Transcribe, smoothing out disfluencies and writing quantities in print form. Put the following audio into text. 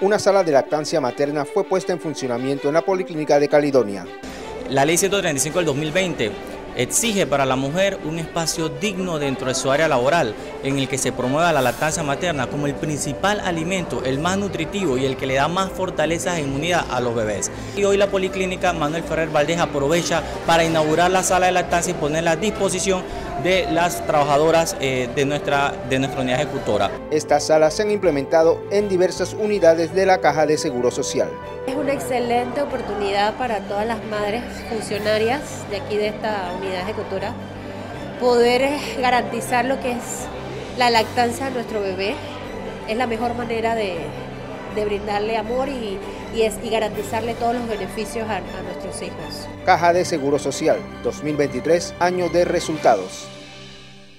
Una sala de lactancia materna fue puesta en funcionamiento en la Policlínica de Calidonia. La Ley 135 del 2020 exige para la mujer un espacio digno dentro de su área laboral en el que se promueva la lactancia materna como el principal alimento, el más nutritivo y el que le da más fortalezas e inmunidad a los bebés. Y hoy la Policlínica Manuel Ferrer Valdés aprovecha para inaugurar la sala de lactancia y ponerla a disposición de las trabajadoras de nuestra unidad ejecutora. Estas salas se han implementado en diversas unidades de la Caja de Seguro Social. Es una excelente oportunidad para todas las madres funcionarias de aquí de esta unidad ejecutora poder garantizar lo que es la lactancia a nuestro bebé. Es la mejor manera de brindarle amor y garantizarle todos los beneficios a nuestros hijos. Caja de Seguro Social, 2023, año de resultados.